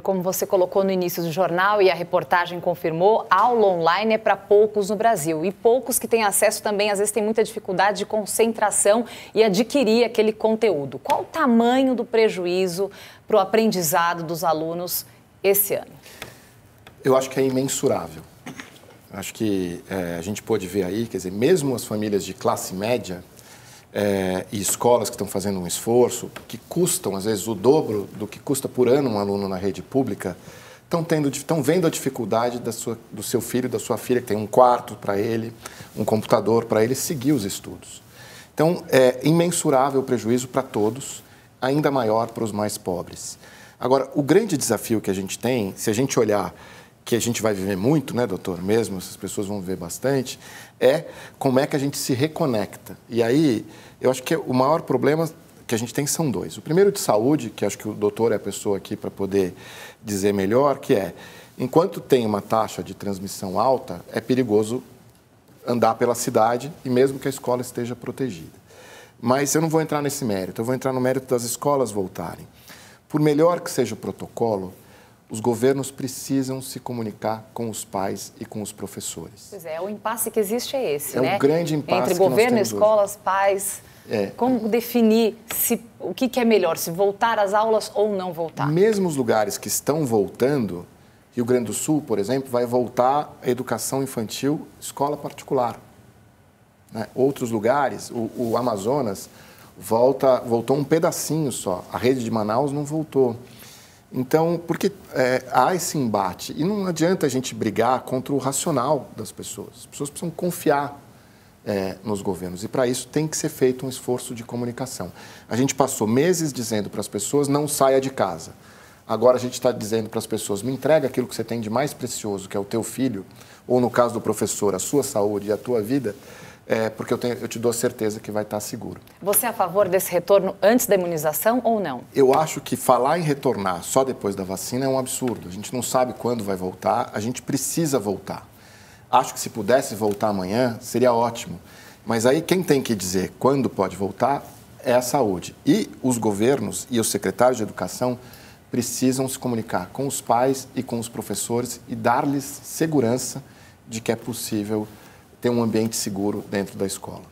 Como você colocou no início do jornal e a reportagem confirmou, a aula online é para poucos no Brasil. E poucos que têm acesso também, às vezes, têm muita dificuldade de concentração e adquirir aquele conteúdo. Qual o tamanho do prejuízo para o aprendizado dos alunos esse ano? Eu acho que é imensurável. Acho que a gente pode ver aí, quer dizer, mesmo as famílias de classe média e escolas que estão fazendo um esforço, que custam, às vezes, o dobro do que custa por ano um aluno na rede pública, estão vendo a dificuldade do seu filho e da sua filha, que tem um quarto para ele, um computador para ele, seguir os estudos. Então, é imensurável o prejuízo para todos, ainda maior para os mais pobres. Agora, o grande desafio que a gente tem, se a gente olhar que a gente vai viver muito, né, doutor, mesmo, essas pessoas vão viver bastante, é como é que a gente se reconecta. E aí, eu acho que o maior problema que a gente tem são dois. O primeiro de saúde, que acho que o doutor é a pessoa aqui para poder dizer melhor, que é, enquanto tem uma taxa de transmissão alta, é perigoso andar pela cidade e mesmo que a escola esteja protegida. Mas eu não vou entrar nesse mérito, eu vou entrar no mérito das escolas voltarem. Por melhor que seja o protocolo, os governos precisam se comunicar com os pais e com os professores. Pois é, o impasse que existe é esse, né? É um grande impasse entre governo, escolas, pais. Como definir o que é melhor, se voltar às aulas ou não voltar? Mesmo os lugares que estão voltando, Rio Grande do Sul, por exemplo, vai voltar a educação infantil, escola particular. Né? Outros lugares, o Amazonas voltou um pedacinho só, a rede de Manaus não voltou. Então, porque há esse embate. E não adianta a gente brigar contra o racional das pessoas. As pessoas precisam confiar nos governos. E, para isso, tem que ser feito um esforço de comunicação. A gente passou meses dizendo para as pessoas, não saia de casa. Agora, a gente está dizendo para as pessoas, me entrega aquilo que você tem de mais precioso, que é o teu filho, ou, no caso do professor, a sua saúde e a tua vida, porque eu te dou certeza que vai estar seguro. Você é a favor desse retorno antes da imunização ou não? Eu acho que falar em retornar só depois da vacina é um absurdo. A gente não sabe quando vai voltar, a gente precisa voltar. Acho que se pudesse voltar amanhã, seria ótimo. Mas aí quem tem que dizer quando pode voltar é a saúde. E os governos e os secretários de educação precisam se comunicar com os pais e com os professores e dar-lhes segurança de que é possível ter um ambiente seguro dentro da escola.